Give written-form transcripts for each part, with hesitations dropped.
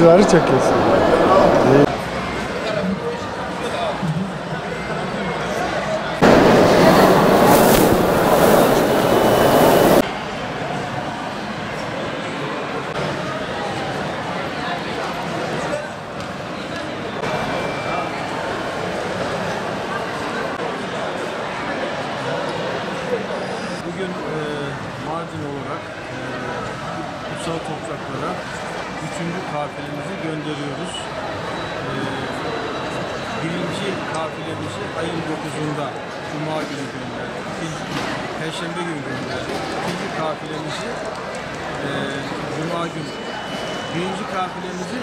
Yabancıları çekiyorsun. Bugün Mardin olarak kutsal topraklara 3. kafilemizi gönderiyoruz. Birinci kafilemizi ayın 9'unda Cuma günü gönderdik. Perşembe günü gönderdik. İkinci kafilemizi Cuma günü. Birinci kafilemizi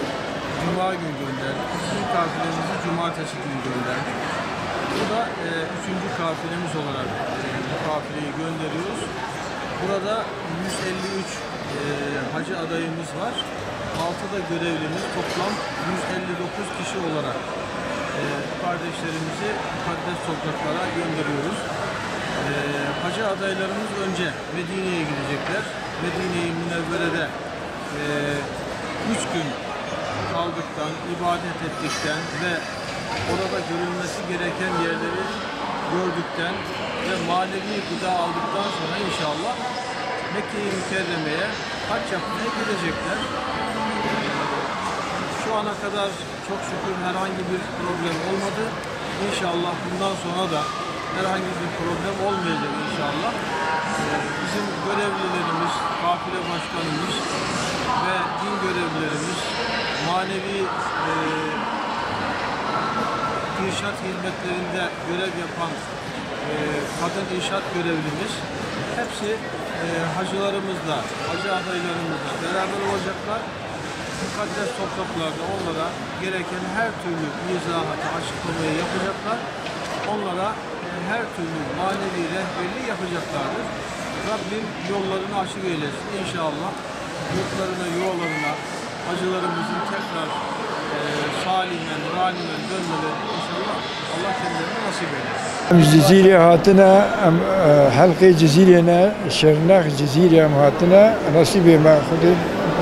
Cuma günü gönderdik. İkinci kafilemizi Cumartesi günü gönderdik. Bu da 3. kafilemiz olarak bu kafileyi gönderiyoruz. Burada 153 hacı adayımız var. 6 da görevlimiz, toplam 159 kişi olarak kardeşlerimizi mukaddes topraklara gönderiyoruz. Hacı adaylarımız önce Medine'ye gidecekler. Medine-i Münevvere'de 3 gün kaldıktan, ibadet ettikten ve orada görülmesi gereken yerleri gördükten ve manevi gıda aldıktan sonra inşallah Mekke-i Mükerreme'ye hac yapmaya gidecekler. Şu ana kadar çok şükür herhangi bir problem olmadı. İnşallah bundan sonra da herhangi bir problem olmayacak inşallah. Bizim görevlilerimiz, kafile başkanımız ve din görevlilerimiz manevi inşaat hizmetlerinde görev yapan kadın inşaat görevlimiz hepsi hacılarımızla, hacı adaylarımızla beraber olacaklar. Mukaddes topraklarda onlara gereken her türlü izahatı, açıklamayı yapacaklar. Onlara her türlü manevi rehberliği yapacaklardır. Rabbim yollarını açık eylesin inşallah. Yurtlarına, yuvalarına hacılarımızın tekrar salimen, ranimen dönmeleri inşallah Allah kendilerine nasip eylesin. Cezile hatına, halkı cezilene, şırnak cezile hatına, nasibi ma khudu,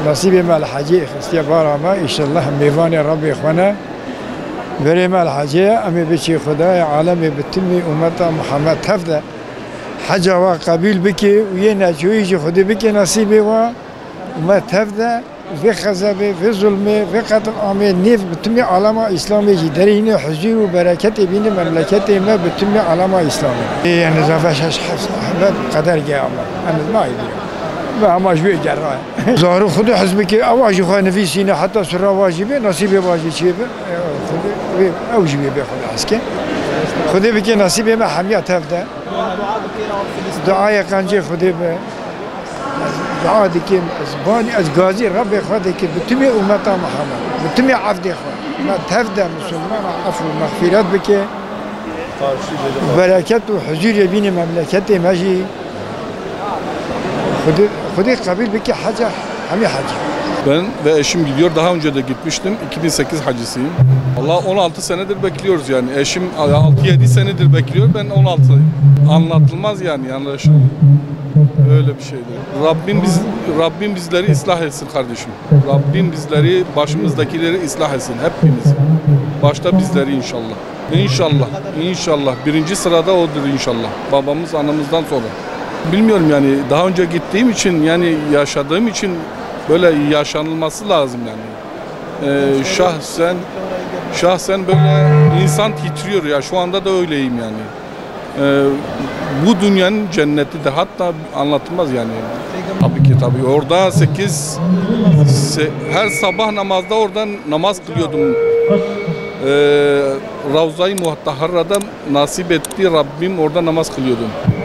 nasibi ma al-hacı, istiğfarama, inşallah mevani Rabbi ikhwana, verim al-hacı, ami biçi Huday, alemi bitimi, ümmeta Muhammed hafda, haca ve kabil biki, ye nacuici Hudu biki nasibi ve ümmet hafda, ve kazabe ve zulme ve katıl amel nef bütün alama İslami ciderine huzur ve bereket ebini memleketime bütün alama İslami yani zafashash ahmed kadar gel ama ma idi ve ama şu gerra zaru khudu hizbiki awaj khanafi sine hatta sura vajibi nasibi vajibi ve awjibi bi khudu aski khudu biki nasibi ma hamiyat hafda duaya kanci khudu عادی که زبانی از گازی رب خدا که بتوانی امت محمد بتوانی عفده خدا ما تفده مسلمان عفو مغفرت بکه برکت و حضور بین مملکت مجی خدا قبول بکه حج همه حج. Ben ve eşim gidiyor. Daha önce de gitmiştim. 2008 hacısıyım. Allah 16 senedir bekliyoruz yani. Eşim 6-7 senedir bekliyor. Ben 16. Anlatılmaz yani yanlışım. Öyle bir şeydi. Rabbim bizleri ıslah etsin kardeşim. Rabbim bizleri, başımızdakileri ıslah etsin hepimiz. Başta bizleri inşallah. İnşallah. Birinci sırada odur inşallah. Babamız, anamızdan sonra. Bilmiyorum yani daha önce gittiğim için yani yaşadığım için böyle yaşanılması lazım yani. Şahsen böyle insan titriyor ya. Şu anda da öyleyim yani. Bu dünyanın cenneti de hatta anlatılmaz yani. Tabii ki. Orada her sabah namazda oradan namaz kılıyordum. Ravza-i Mutahhara'da nasip etti Rabbim orada namaz kılıyordum.